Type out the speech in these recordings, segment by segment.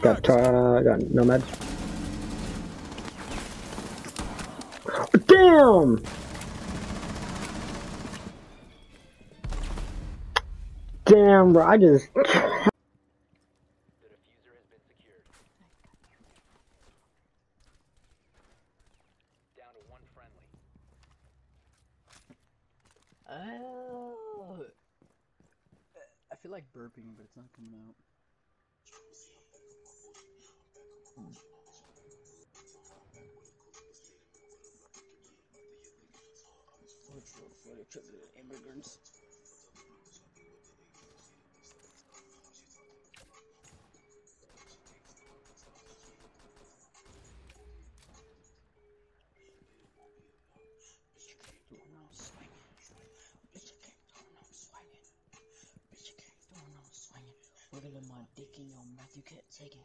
Got Nomad. Damn! Damn, bro, I just... The diffuser has been secured. Down to one friendly. Oh. I feel like burping, but it's not coming out. Immigrants. Wiggle my dick in your mouth, you can't take it.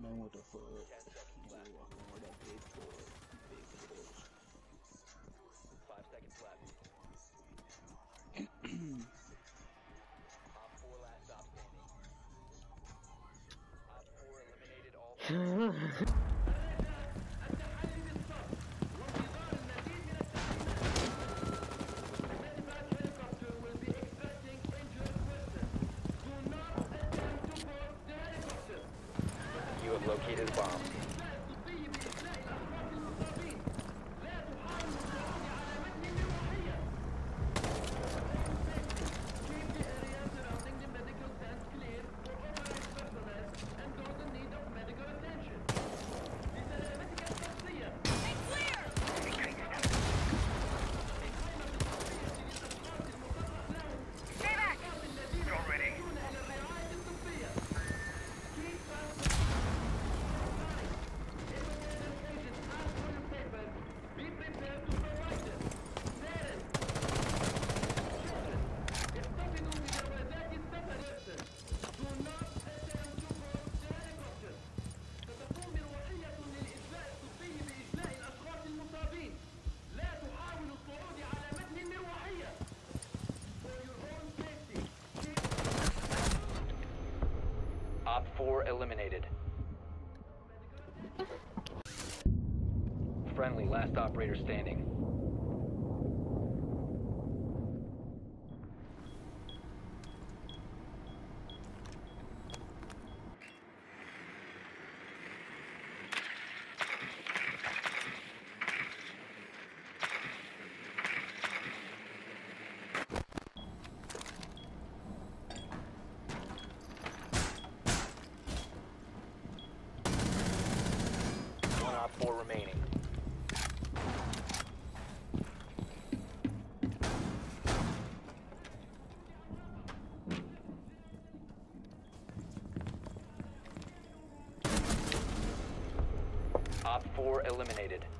Man, what the fuck? Located bomb. Eliminated. Friendly, last operator standing. Op 4 eliminated.